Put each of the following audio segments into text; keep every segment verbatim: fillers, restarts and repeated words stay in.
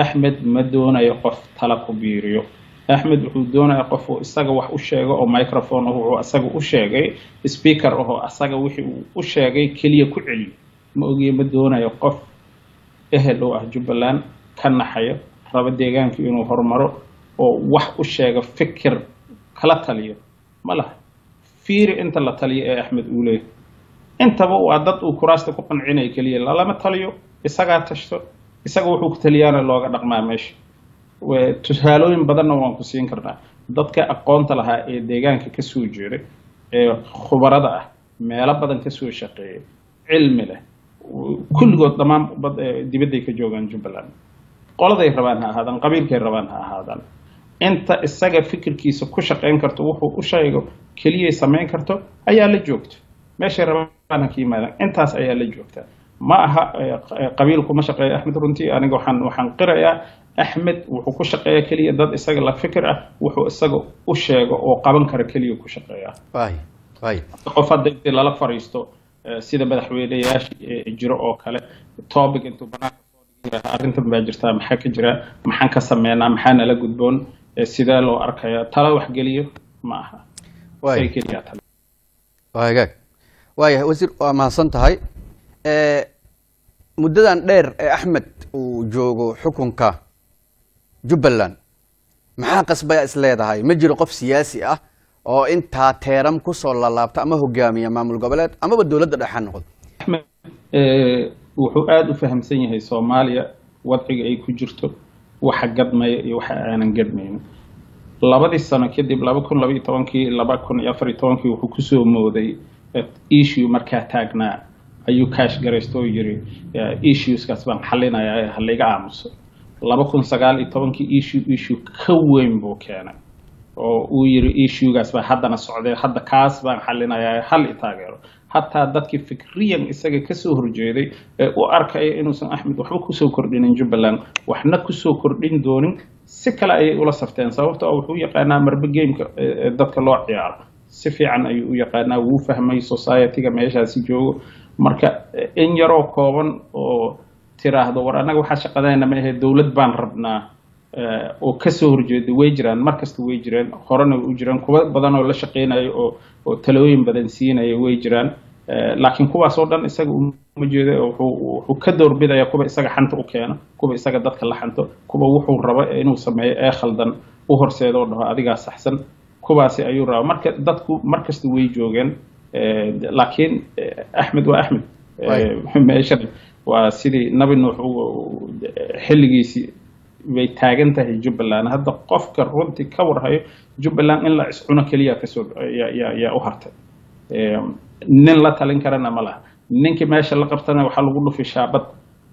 أحمد مدونا يقف طلب بيريو أحمد مدونا يقف وساق وح أشجع أو مايكروفون هو ساق أشجع سبيكر هو ساق وح أشجع كليه كلي مؤجي مدونا يقف أهله أهجبلان كان حياة رب ديجان في إنه هرمره أو وح أشجع فكر كلا تليه ملا فير أنت لا تليه أحمد أولي أنت بو عدت وكراست كوبن عيني كليه لا لا ما تليه ساق تشتر isaga wuxuu ku taliyana looga dhaqmaa meesha way tusaalooyin badanna waan ku siin karnaa dadka aqoonta lahaa ee deegaanka ka soo jeeray ee khubarada ah meelo badan ka soo shaqeeyay cilmi leh kulligood dhammaan dibadda ka joogan Jubbaland qoladay rabaan ha ahaadaan qabiilkay rabaan ha ahaadaan inta isaga fikirkiisa ku shaqeyn karto wuxuu u sheego kaliya sameyn karto ayaa la joogto meesha rabaan ka yimaadaan intaas ayaa la joogtaa ما قبيلكم مشقة أحمد رنتي أنا جو حن وحن قرأ أحمد وحكوا شقة كلية ضد السجل فكرة وحو السجل وشجع وقابل كركلي وكشقة. طيب طيب. أفضل دلالة فريستو سيدا بدحويلي ياش جرأة كله طابق أنتو بناء أنتو بجرتا محك جرا محن كسمينا محن على جدبون سيدا لو أركيا تلا وحجليه معها. واي. واي جاك. واي وزير ما صنت هاي. مددان دير أحمد وجوجو حكمك جبلان مع قصبة إسليدة هاي مجر قف سياسي أه أو أنت تيرم كسر الله بتأمه جامية مع ملقبلات أما بالدولة ده حنقول أحمد أه وحقاد وفهم سني هي سوماليا وضع أي كجرته وحقد ما يوح أنا نقد منه لبعض السنة كده بلا بكون لبي طانكي لا بكون يفري طانكي وحكسو مودي إيشيو مركات تاجنا أيو كاش جريستو يجري إيشيوز كسبان حلنا يا حلقة عامس لبكون سجال إتوان كي إيشيو إيشيو كوين بوكينا أو يجري إيشيو كسبان حدا نسعودية حدا كسبان حلنا يا حل إتاجرو حتى دتك فكريا إسقى كسوه رجيري وأركي إنه سن أحمد وحنا كسو كردين جبلان وحنا كسو كردين دونين سكلا أي ولا سفتين صوت أو هو يقعنا مربجيم دتك الله عيار سفي عن أيو يقعنا وفهم أي سوسايتي كم إيش هسيجو marka in yar oo kooban oo tiraahdo war anaga waxa shaqadayna ma ahayd dawlad baan rabnaa oo ka soo horjeeday way jiraan markasta way jireen horena u jireen kuwa badan oo la shaqeynay oo oo talooyin badan siinay way jiraan laakiin kuwaas oo dhan isaga uma jeeday oo wuxuu ka doorbidaya kuwa isaga xanta u keena kuwa isaga dadka la xanto kuwa wuxuu raba inuu sameeyo ee khaldan u horseedo oo dhaho adiga saxsan kuwaasi ayuu raba marka dadku markasta way joogeen لكن أحمد وأحمد محمد شريف وسيدي نبي نوح حلقي بيتاجنته جبلان هذا قف كرونتي كور هاي جبلان إلا عسونا كليا كسر يا يا يا أهرت نن لا تلين كرنا ملا نن كما شاء الله قرتنا وحلقوله في شعبت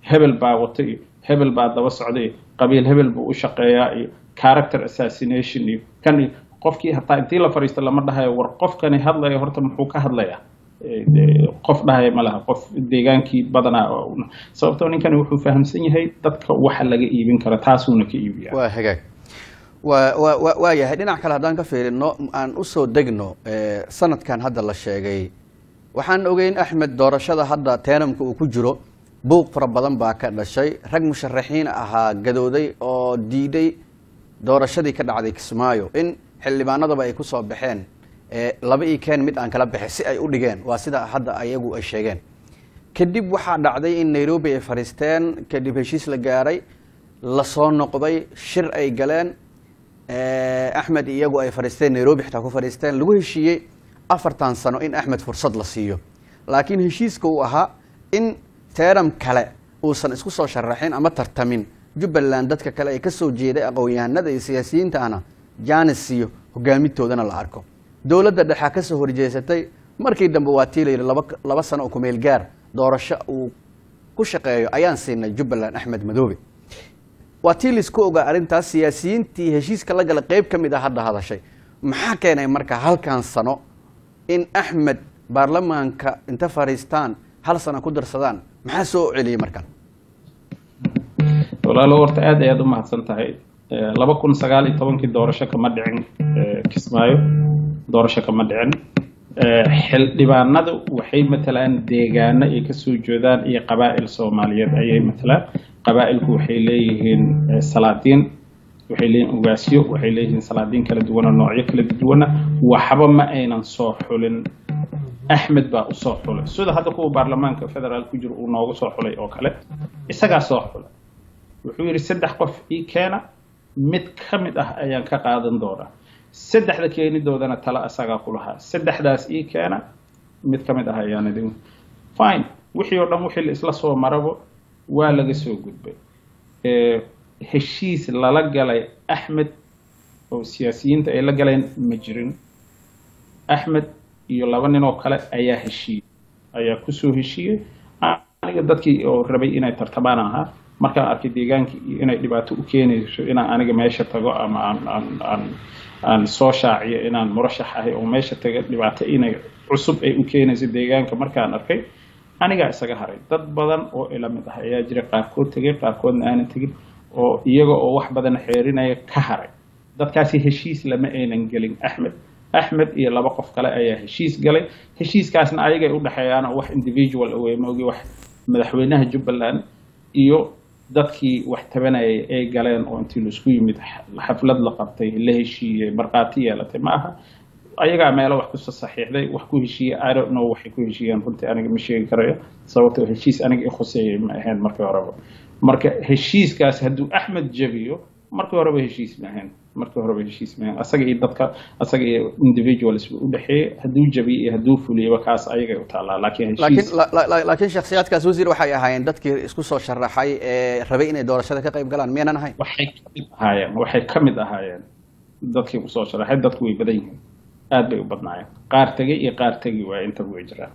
هبل باوطي هبل بعد وسعودي قبيل هبل بوشقياء كاركتر أساسينيشن كان qofkii hataa intii la fariistay lama dhahayo war qofkani hadlayo horta muxuu ka hadlayaa qof dhahay malaha qof deegaankii badana sababtoo ninkani wuxuu fahamsan yahay dadka waxa laga iibin kara taasuna ka iibiyaa waa hagaag waa waa waa yahay dhinac kale hadaan ka fiirino aan u soo degno sanadkan hadda la sheegay waxaan ogeyn Axmed doorashada hadda teenamka uu ku jiro buuq fara badan baa ka dhashay rag musharaxiin ahaa gadooday oo diiday doorashadii ka dhacday Kismaayo in xillibaanada ay ku soo baxeen ee laba ii keen mid aan kala baxay si ay u dhigeen waa sida hadda ayagu ay sheegeen kadib waxa dhacday in Nairobi ay fariisteen kadib heshiis la gaaray la soo noqday shir ay galeen ee Axmed iyagu ay fariisteen Nairobi xita ku fariisteen lagu heshiiyay afartan sano in Axmed fursad la siiyo laakiin heshiiska uu ahaa in teeram kale uu san isku soo sharaxin ama tartamin Jubbaland dadka kale ay ka soo jeeday aqoonyahanada iyo siyaasiyiinta ana jaanisiyo hoggaamintoodana la arko dawladda dhexe ka soo horjeesatay markii dambe waatiilay laba sano oo ku meel gaar doorasho uu ku shaqeeyo ayaan siinay Jubbaland Axmed Madoobe waatiilis ku ogaa arintaas siyaasiyiintii heshiiska la galay qayb kamid ah hadda hadashay maxaa keenay marka halkan sano in Axmed baarlamaanka inta Faristan hal sano ku darsadaan maxaa soo celiyay markan walaalo horta aad aad u mahadsan tahay laba kun sagaal iyo tobankii doorasho kama dhicin Kismaayo doorasho kama dhicin xildhibaanadu waxay matalaan deegaano ay ka soo jeedaan iyo qabaa'il Soomaaliyeed ayay matalaan قبائلكو waxay leeyihiin salaatiin waxay leeyihiin ugaasyo waxay leeyihiin salaadiin kala duwan oo noocyo kala duwan waxba ma aynan soo xulin Ahmed baa u soo xulay sida hadda kuwa baarlamaanka federal ku jira uu noogu soo xulay oo kale isaga soo xulay wuxuu yiri saddex qof ii keena mid kamid ah ayaan ka qaadan doona saddexda keenidoodana tala asaga ku lahaa saddexdaas ii keena mid kamid ah ayaan idin fine wixii oo dhan wixii isla soo marabo waa laga soo gudbay ee heshiis la la galay Ahmed oo siyaasiyiinta ay la galeen ma jirin Ahmed iyo laba nin oo kale ayaa heshiiyay ayaa ku soo heshiiyay aniga dadkii oo rabay inay tartabaan aha marka arkay deegaankii inay dhibaato u keenayso inaan aniga meesha tago ama aan aan aan soo shaaciyo inaan murashax ahay oo meesha taga dhibaato inay cusub ay u keenayso deegaanka markaan arkay aniga isaga haray dad badan oo ila mid ah ayaa jira qaarkood tagay qaarkoodna aan tagin oo iyaga oo wax badan xeerinaya ka haray dadkaasi heshiis lama aynan gelin Ahmed أحمد إيه لبا قف كلا أيه هشيس قلي هشيس كاسنا أيه يقول الحياة أنا واحد individual أو موجي واحد مدحوناه جب الآن إيو ذاتكي واحد تبنا أيه أيه قلين أو أنتي لسقي مد حفلة لقبتي اللي هشي برقاتية لتماها أيه قام يلا واحد قصة صحيح لي وحكوا هشي أعرف إنه وحكوا هشي أنا قلت أنا مشي كريه صوت هشيس أنا إخوسي هين مركب عربة مركب هشيس كاس هدو أحمد جبيو مركب عربة هشيس مهين marka hore baa heshiis ma asaga iyo dadka asaga iyo individuals u dhaxay haduu jabi haduu fuliyo kaas ayaga u taala laakiin heshiis laakiin laakiin shakhsiyaadkaas wasiir waxay ahaayeen dadkii isku soo sharaxay ee rabay inay doorashada ka qayb galaan meenan ahay waxay ahaayeen waxay kamid ahaayeen dadkii isku soo sharaxay dadku way badan yihiin aad bay u badnaayeen qaar tagay iyo qaar tagi waa inta ugu jiraan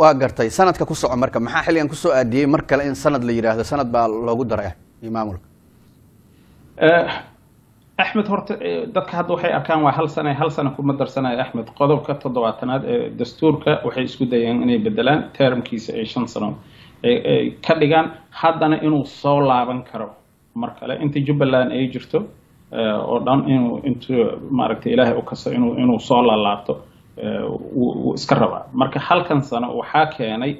waa gartay sanadka ku soo marka maxaa xilligan ku soo aadiyay mar kale in sanad la yiraahdo sanad baa loogu daray imaamulka أحمد هرت دك هذا وحي أكان وحال سنة هل سنة كل مدر سنة أحمد قضوا كت ضواتنا دستور ك وحي يسكت يعني بدلان ترم كيس عشان سنة كل جان حدنا إنه صار لعبن كرو مركلة أنت جب لنا أي جرتو أردن إنه أنت معركة إله أكسر إنه إنه صار لعبتو وسكروا مركلة هل كان سنة وحاك يعني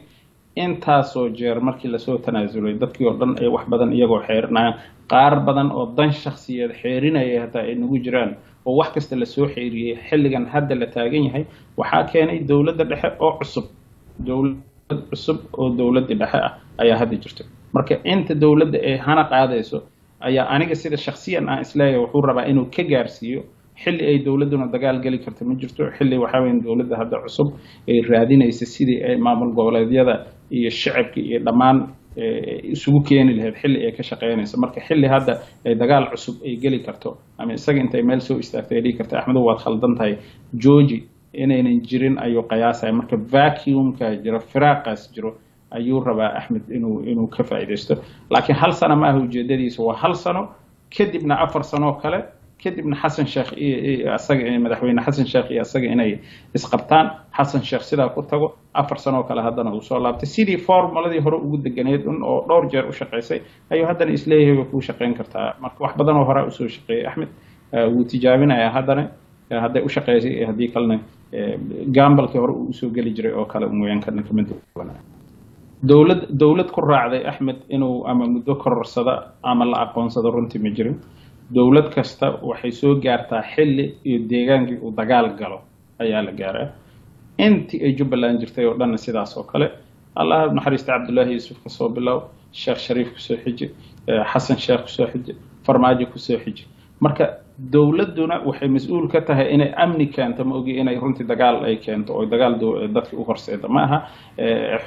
أنت سوجر مركلة سو تنازلوا دك يردن أي واحد بدن يجوا حير نعم qaar badan oo dan shakhsiyeed xeerinaya hada ay nagu jiraan oo wax kasta la soo xeeriyay xilligan hadda la taagan yahay waxa keenay dawladda dhexe oo cusub dawlad cusub oo dawladda dhexe ayaa hadda jirta marka inta dawladda ay hana qaadayso ayaa aniga sida shakhsiyan aan islaayo wuxuu rabaa inuu ka gaarsiiyo xilli ay dawladduna dagaal gali karto ma jirto xilli waxa weyn dawladda hadda cusub ay raadinayso sidii ay maamul goboleedyada iyo shacabka iyo dhammaan isugu keenay lahayd xilli ay ka shaqeynayso marka xilli hadda ay dagaal cusub ay gali karto ama isaga intay meel soo istaagtay ay kartaa Ahmed waad khaldantahay George inaynan jirin ayuu qiyaasay marka vacuum ka jira firaaqas jiro ayuu rabaa Ahmed inuu inuu ka faa'iideysto laakiin hal sano ma ujeedadiisu waa hal sano kadibna afar sano kale kadibna Xasan Sheekh asaga madaxweyne Xasan Sheekh asaga inay isqabtaan Xasan Sheekh sida ku tago afar sano kala hadana uu soo laabtay sidii formuladii hore ugu daganeed un oo dhowr jeer u shaqeysay ayuu hadana isleeyahay ku shaqeyn kartaa marka wax badan oo hore u soo shaqeeyay Ahmed uu tijaabinaya hadana haday u shaqeysay hadii kalna gambalkii hore uu soo gali jiray oo kale mooyaan kan ka mid ah dawlad dawlad ku raacday Ahmed inuu ama muddo kororsada ama la aqoonsado runtii ma jirin dawlad kasta waxay soo gaartaa xilli iyo deegaankii uu dagaal galo ayaa la gaaray intii ay Jubbaland jirtay oo dhan sidaas oo kale Allah naxariista Abdullahi Yusuf ka soo bilow Sheekh Shariif ku soo xijay Xasan Sheekh ku soo xijay Farmaajo ku soo xijay marka dawladuna waxay mas'uul ka tahay inay amni keento ma ogi inay runtii dagaal ay keento oo dagaal dadka u horseedo ma aha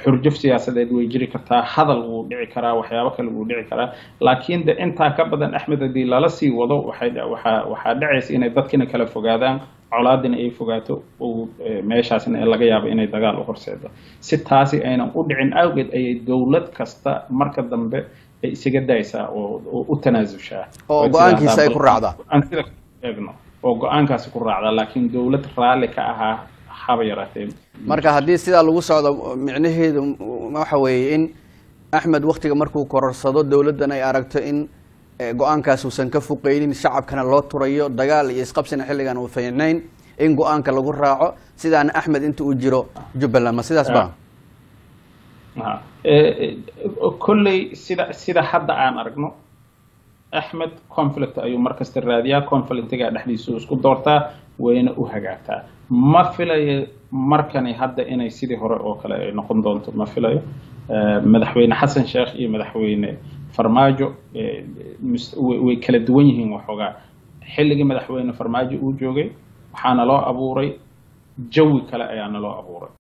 xurjuf siyaasadeed way jiri kartaa hadal uu dhici karaa waxyaabo kale uu dhici karaa laakiin inta ka badan Ahmed hadii lala sii wado waxay waxa waxa dhacaysa inay dadkina kala fogaadaan colaadina ay fogaato oo meeshaasna laga yaabo inay dagaal u horseedo si taasi ayna u dhicin awgeed ayay dawlad kasta marka dambe isaga daysa oo u tanaasusha oo go'aankiisa ay ku raacda aan sida eegno oo go'aankaasi ku raacda laakiin dawlad raali ka aha haba yaraatay marka hadii sida lagu socdo micnaheedu waxa weeye in Ahmed waqtiga markuu kororsado dawladdan ay aragto in go'aankaas uusan ka fuqeynin shacabkana loo turayo dagaal iyo isqabsina xilligan uu faynayn in go'aanka lagu raaco sidaan Ahmed inta uu jiro Jubbaland ma sidaas baa كل سيدا سيدا حد عن أرجنو أحمد conflict أيو مركز الراديا conflict قاعد نحدي سوس كدورتا وين أوهجعتها ما فيلا مركني حد أنا سيدا هراء أو كلا نقوم دونت ما فيلا مدحوين حسن شيخ إيه مدحوين فرماجو مست وكلا دوينهم وحقا حلقي مدحوين فرماجو وجوجي حان الله أبوري جو كلا يعني الله أبوري